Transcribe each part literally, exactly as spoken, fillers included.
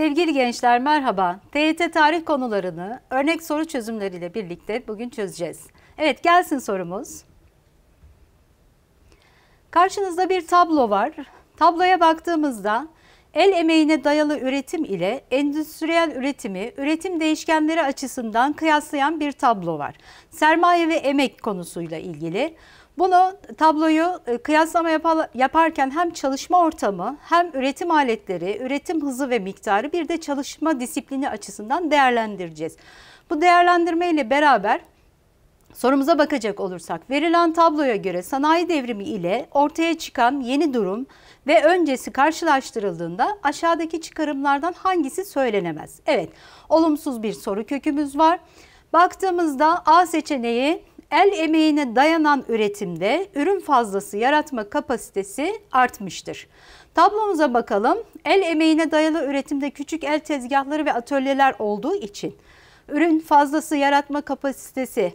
Sevgili gençler merhaba. T Y T tarih konularını örnek soru çözümleriyle birlikte bugün çözeceğiz. Evet, gelsin sorumuz. Karşınızda bir tablo var. Tabloya baktığımızda el emeğine dayalı üretim ile endüstriyel üretimi üretim değişkenleri açısından kıyaslayan bir tablo var. Sermaye ve emek konusuyla ilgili. Bunu tabloyu kıyaslama yaparken hem çalışma ortamı hem üretim aletleri, üretim hızı ve miktarı bir de çalışma disiplini açısından değerlendireceğiz. Bu değerlendirme ile beraber sorumuza bakacak olursak verilen tabloya göre sanayi devrimi ile ortaya çıkan yeni durum ve öncesi karşılaştırıldığında aşağıdaki çıkarımlardan hangisi söylenemez? Evet, olumsuz bir soru kökümüz var. Baktığımızda A seçeneği el emeğine dayanan üretimde ürün fazlası yaratma kapasitesi artmıştır. Tablomuza bakalım. El emeğine dayalı üretimde küçük el tezgahları ve atölyeler olduğu için ürün fazlası yaratma kapasitesi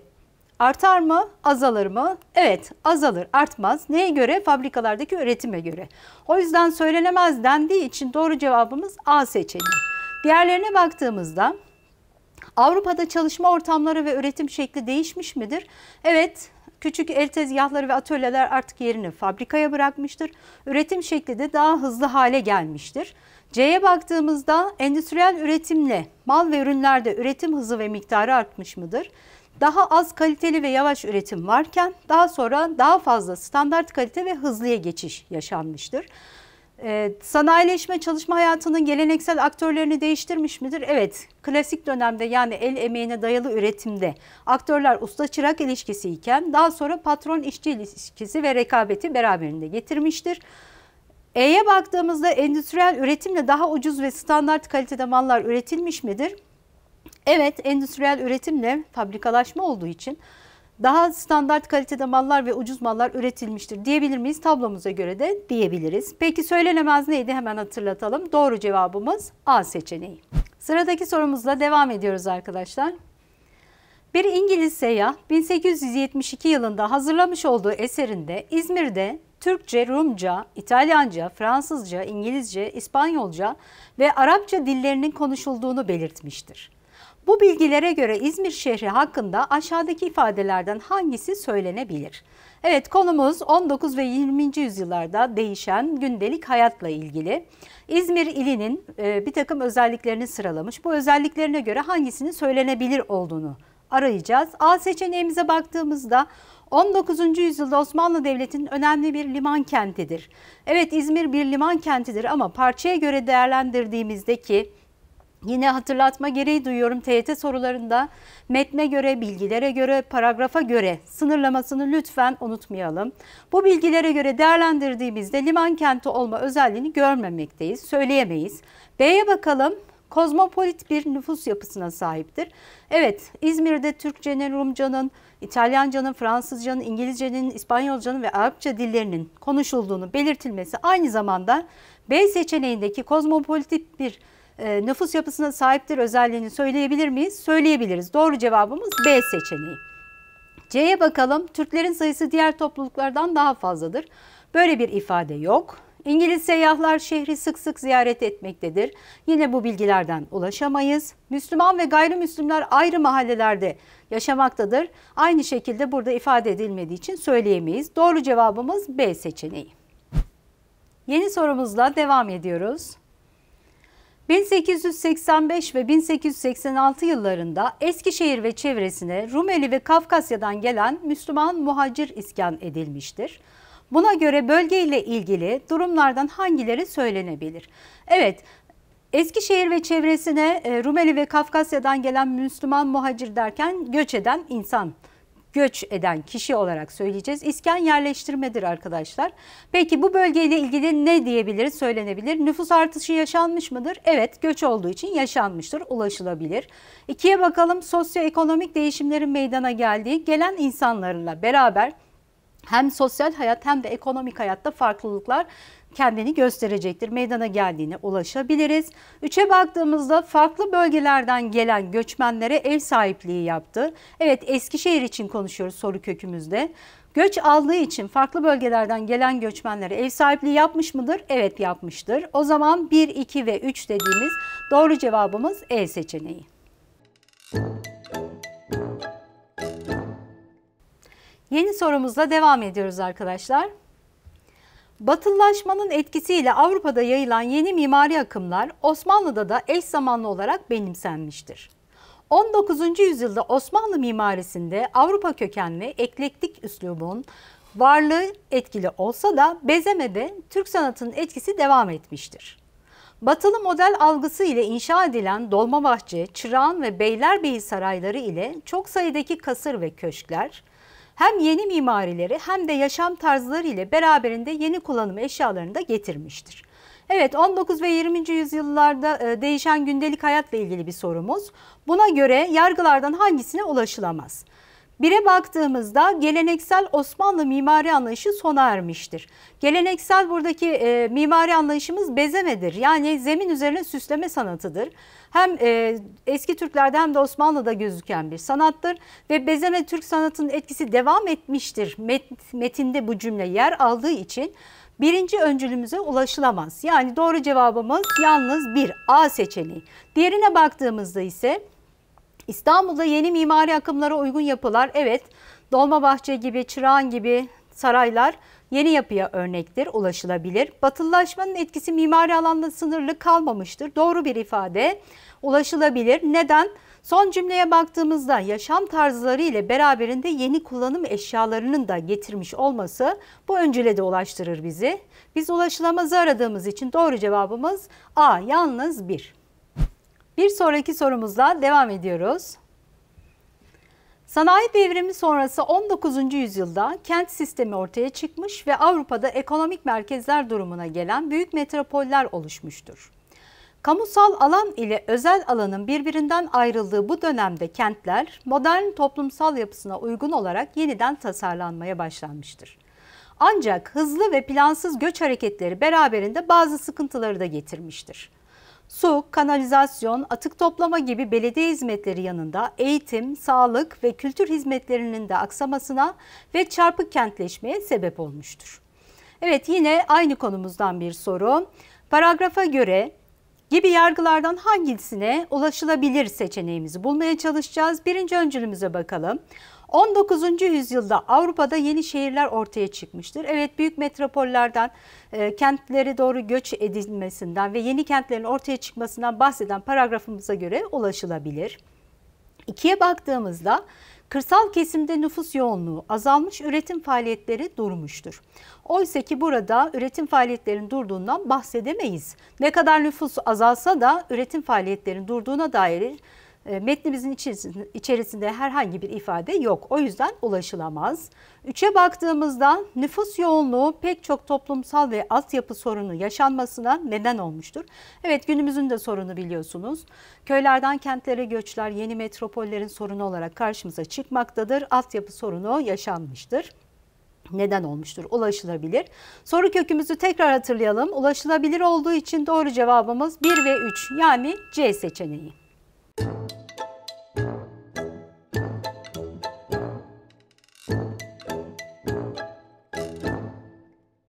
artar mı, azalır mı? Evet, azalır, artmaz. Neye göre? Fabrikalardaki üretime göre. O yüzden söylenemez dendiği için doğru cevabımız A seçeneği. Diğerlerine baktığımızda Avrupa'da çalışma ortamları ve üretim şekli değişmiş midir? Evet, küçük el tezgahları ve atölyeler artık yerini fabrikaya bırakmıştır. Üretim şekli de daha hızlı hale gelmiştir. C'ye baktığımızda endüstriyel üretimle mal ve ürünlerde üretim hızı ve miktarı artmış mıdır? Daha az kaliteli ve yavaş üretim varken daha sonra daha fazla standart kalite ve hızlıya geçiş yaşanmıştır. Ee, sanayileşme çalışma hayatının geleneksel aktörlerini değiştirmiş midir? Evet, klasik dönemde yani el emeğine dayalı üretimde aktörler usta-çırak ilişkisi iken daha sonra patron-işçi ilişkisi ve rekabeti beraberinde getirmiştir. E'ye baktığımızda endüstriyel üretimle daha ucuz ve standart kalitede mallar üretilmiş midir? Evet, endüstriyel üretimle fabrikalaşma olduğu için daha standart kalitede mallar ve ucuz mallar üretilmiştir diyebilir miyiz? Tablomuza göre de diyebiliriz. Peki söylenemez neydi? Hemen hatırlatalım. Doğru cevabımız A seçeneği. Sıradaki sorumuzla devam ediyoruz arkadaşlar. Bir İngiliz seyyah bin sekiz yüz yetmiş iki yılında hazırlamış olduğu eserinde İzmir'de Türkçe, Rumca, İtalyanca, Fransızca, İngilizce, İspanyolca ve Arapça dillerinin konuşulduğunu belirtmiştir. Bu bilgilere göre İzmir şehri hakkında aşağıdaki ifadelerden hangisi söylenebilir? Evet, konumuz on dokuz ve yirminci yüzyıllarda değişen gündelik hayatla ilgili. İzmir ilinin bir takım özelliklerini sıralamış. Bu özelliklerine göre hangisinin söylenebilir olduğunu arayacağız. A seçeneğimize baktığımızda on dokuzuncu yüzyılda Osmanlı Devleti'nin önemli bir liman kentidir. Evet, İzmir bir liman kentidir ama parçaya göre değerlendirdiğimizdeki yine hatırlatma gereği duyuyorum, T Y T sorularında metne göre, bilgilere göre, paragrafa göre sınırlamasını lütfen unutmayalım. Bu bilgilere göre değerlendirdiğimizde liman kenti olma özelliğini görmemekteyiz, söyleyemeyiz. B'ye bakalım. Kozmopolit bir nüfus yapısına sahiptir. Evet, İzmir'de Türkçenin, Rumcanın, İtalyancanın, Fransızcanın, İngilizcenin, İspanyolcanın ve Arapça dillerinin konuşulduğunu belirtilmesi aynı zamanda B seçeneğindeki kozmopolit bir E, nüfus yapısına sahiptir özelliğini söyleyebilir miyiz? Söyleyebiliriz. Doğru cevabımız B seçeneği. C'ye bakalım. Türklerin sayısı diğer topluluklardan daha fazladır. Böyle bir ifade yok. İngiliz seyyahlar şehri sık sık ziyaret etmektedir. Yine bu bilgilerden ulaşamayız. Müslüman ve gayrimüslimler ayrı mahallelerde yaşamaktadır. Aynı şekilde burada ifade edilmediği için söyleyemeyiz. Doğru cevabımız B seçeneği. Yeni sorumuzla devam ediyoruz. bin sekiz yüz seksen beş ve bin sekiz yüz seksen altı yıllarında Eskişehir ve çevresine Rumeli ve Kafkasya'dan gelen Müslüman muhacir iskan edilmiştir. Buna göre bölgeyle ilgili durumlardan hangileri söylenebilir? Evet, Eskişehir ve çevresine Rumeli ve Kafkasya'dan gelen Müslüman muhacir derken göç eden insan, göç eden kişi olarak söyleyeceğiz. İskan yerleştirmedir arkadaşlar. Peki bu bölgeyle ilgili ne diyebiliriz, söylenebilir? Nüfus artışı yaşanmış mıdır? Evet, göç olduğu için yaşanmıştır, ulaşılabilir. İkiye bakalım, sosyoekonomik değişimlerin meydana geldiği, gelen insanlarla beraber hem sosyal hayat hem de ekonomik hayatta farklılıklar kendini gösterecektir. Meydana geldiğine ulaşabiliriz. üçe baktığımızda farklı bölgelerden gelen göçmenlere ev sahipliği yaptı. Evet, Eskişehir için konuşuyoruz soru kökümüzde. Göç aldığı için farklı bölgelerden gelen göçmenlere ev sahipliği yapmış mıdır? Evet, yapmıştır. O zaman bir, iki ve üç dediğimiz doğru cevabımız E seçeneği. Yeni sorumuzla devam ediyoruz arkadaşlar. Batılılaşmanın etkisiyle Avrupa'da yayılan yeni mimari akımlar Osmanlı'da da eş zamanlı olarak benimsenmiştir. on dokuzuncu yüzyılda Osmanlı mimarisinde Avrupa kökenli eklektik üslubun varlığı etkili olsa da bezemede Türk sanatının etkisi devam etmiştir. Batılı model algısı ile inşa edilen Dolmabahçe, Çırağan ve Beylerbeyi sarayları ile çok sayıdaki kasır ve köşkler, hem yeni mimarileri hem de yaşam tarzları ile beraberinde yeni kullanım eşyalarını da getirmiştir. Evet, on dokuz ve yirminci yüzyıllarda değişen gündelik hayatla ilgili bir sorumuz. Buna göre yargılardan hangisine ulaşılamaz? Bire baktığımızda geleneksel Osmanlı mimari anlayışı sona ermiştir. Geleneksel buradaki e, mimari anlayışımız bezemedir. Yani zemin üzerine süsleme sanatıdır. Hem e, eski Türklerde hem de Osmanlı'da gözüken bir sanattır. Ve bezeme Türk sanatının etkisi devam etmiştir. Met, metinde bu cümle yer aldığı için birinci öncülümüze ulaşılamaz. Yani doğru cevabımız yalnız bir, A seçeneği. Diğerine baktığımızda ise İstanbul'da yeni mimari akımlara uygun yapılar, evet, Dolmabahçe gibi, Çırağan gibi saraylar yeni yapıya örnektir, ulaşılabilir. Batılılaşmanın etkisi mimari alanda sınırlı kalmamıştır. Doğru bir ifade, ulaşılabilir. Neden? Son cümleye baktığımızda yaşam tarzları ile beraberinde yeni kullanım eşyalarının da getirmiş olması bu öncüle de ulaştırır bizi. Biz ulaşılamazı aradığımız için doğru cevabımız A, yalnız bir. Bir sonraki sorumuzla devam ediyoruz. Sanayi devrimi sonrası on dokuzuncu yüzyılda kent sistemi ortaya çıkmış ve Avrupa'da ekonomik merkezler durumuna gelen büyük metropoller oluşmuştur. Kamusal alan ile özel alanın birbirinden ayrıldığı bu dönemde kentler modern toplumsal yapısına uygun olarak yeniden tasarlanmaya başlanmıştır. Ancak hızlı ve plansız göç hareketleri beraberinde bazı sıkıntıları da getirmiştir. Su, kanalizasyon, atık toplama gibi belediye hizmetleri yanında eğitim, sağlık ve kültür hizmetlerinin de aksamasına ve çarpık kentleşmeye sebep olmuştur. Evet, yine aynı konumuzdan bir soru. Paragrafa göre gibi yargılardan hangisine ulaşılabilir seçeneğimizi bulmaya çalışacağız. Birinci öncülümüze bakalım. on dokuzuncu yüzyılda Avrupa'da yeni şehirler ortaya çıkmıştır. Evet, büyük metropollerden e, kentlere doğru göç edilmesinden ve yeni kentlerin ortaya çıkmasından bahseden paragrafımıza göre ulaşılabilir. İkiye baktığımızda kırsal kesimde nüfus yoğunluğu azalmış, üretim faaliyetleri durmuştur. Oysa ki burada üretim faaliyetlerinin durduğundan bahsedemeyiz. Ne kadar nüfus azalsa da üretim faaliyetlerinin durduğuna dair metnimizin içerisinde herhangi bir ifade yok. O yüzden ulaşılamaz. Üçe baktığımızda nüfus yoğunluğu pek çok toplumsal ve altyapı sorunu yaşanmasına neden olmuştur. Evet, günümüzün de sorunu biliyorsunuz. Köylerden kentlere göçler yeni metropollerin sorunu olarak karşımıza çıkmaktadır. Altyapı sorunu yaşanmıştır. Neden olmuştur? Ulaşılabilir. Soru kökümüzü tekrar hatırlayalım. Ulaşılabilir olduğu için doğru cevabımız bir ve üç, yani C seçeneği.